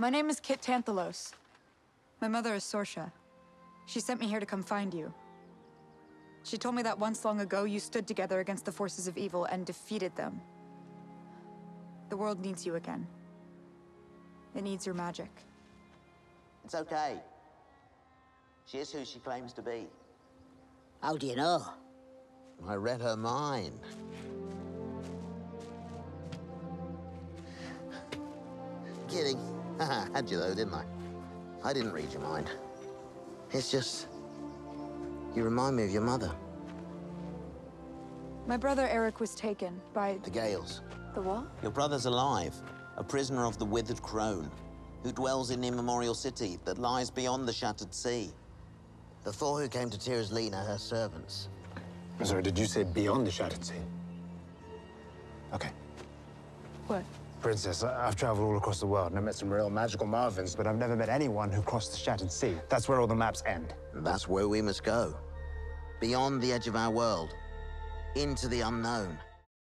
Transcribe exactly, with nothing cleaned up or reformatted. My name is Kit Tanthalos. My mother is Sorsha. She sent me here to come find you. She told me that once long ago you stood together against the forces of evil and defeated them. The world needs you again. It needs your magic. It's okay. She is who she claims to be. How do you know? I read her mind. Kidding. Haha, had you though, didn't I? I didn't read your mind. It's just... you remind me of your mother. My brother Eric was taken by... The Gales. The what? Your brother's alive. A prisoner of the Withered Crone, who dwells in the immemorial city that lies beyond the Shattered Sea. The four who came to Tirislina, her servants. I'm sorry, did you say beyond the Shattered Sea? Okay. What? Princess, I I've traveled all across the world and I've met some real magical marvels, but I've never met anyone who crossed the Shattered Sea. That's where all the maps end. And that's where we must go. Beyond the edge of our world. Into the unknown.